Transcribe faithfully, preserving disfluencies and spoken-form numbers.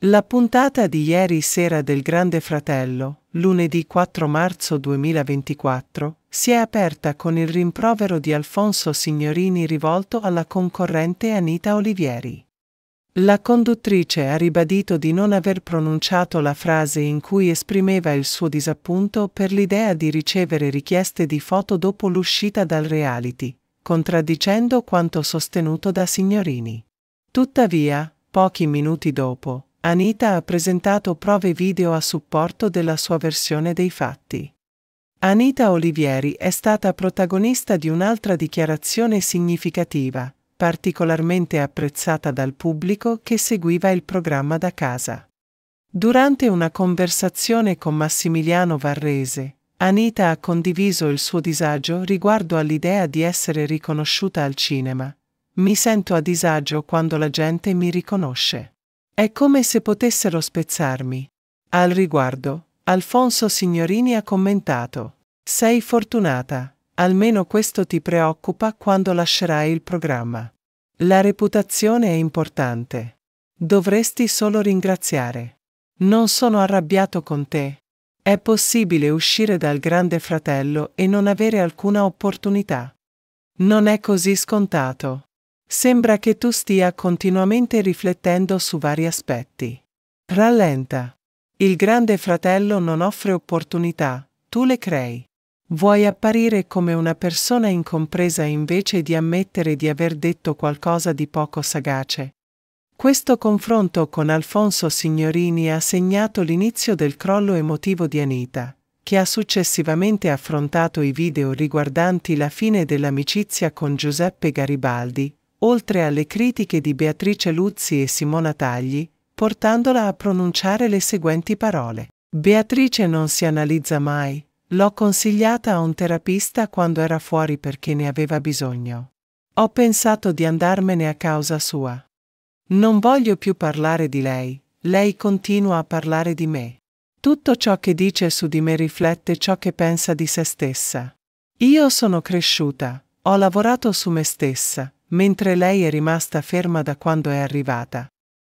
La puntata di ieri sera del Grande Fratello, lunedì quattro marzo duemilaventiquattro, si è aperta con il rimprovero di Alfonso Signorini rivolto alla concorrente Anita Olivieri. La conduttrice ha ribadito di non aver pronunciato la frase in cui esprimeva il suo disappunto per l'idea di ricevere richieste di foto dopo l'uscita dal reality, contraddicendo quanto sostenuto da Signorini. Tuttavia, pochi minuti dopo, Anita ha presentato prove video a supporto della sua versione dei fatti. Anita Olivieri è stata protagonista di un'altra dichiarazione significativa, particolarmente apprezzata dal pubblico che seguiva il programma da casa. Durante una conversazione con Massimiliano Varrese, Anita ha condiviso il suo disagio riguardo all'idea di essere riconosciuta al cinema. «Mi sento a disagio quando la gente mi riconosce. È come se potessero spezzarmi». Al riguardo, Alfonso Signorini ha commentato: «Sei fortunata, almeno questo ti preoccupa quando lascerai il programma. La reputazione è importante. Dovresti solo ringraziare. Non sono arrabbiato con te. È possibile uscire dal Grande Fratello e non avere alcuna opportunità. Non è così scontato. Sembra che tu stia continuamente riflettendo su vari aspetti. Rallenta. Il Grande Fratello non offre opportunità, tu le crei. Vuoi apparire come una persona incompresa invece di ammettere di aver detto qualcosa di poco sagace». Questo confronto con Alfonso Signorini ha segnato l'inizio del crollo emotivo di Anita, che ha successivamente affrontato i video riguardanti la fine dell'amicizia con Giuseppe Garibaldi, oltre alle critiche di Beatrice Luzzi e Simona Tagli, portandola a pronunciare le seguenti parole: «Beatrice non si analizza mai, l'ho consigliata a un terapista quando era fuori perché ne aveva bisogno. Ho pensato di andarmene a causa sua. Non voglio più parlare di lei, lei continua a parlare di me. Tutto ciò che dice su di me riflette ciò che pensa di se stessa. Io sono cresciuta, ho lavorato su me stessa, mentre lei è rimasta ferma da quando è arrivata.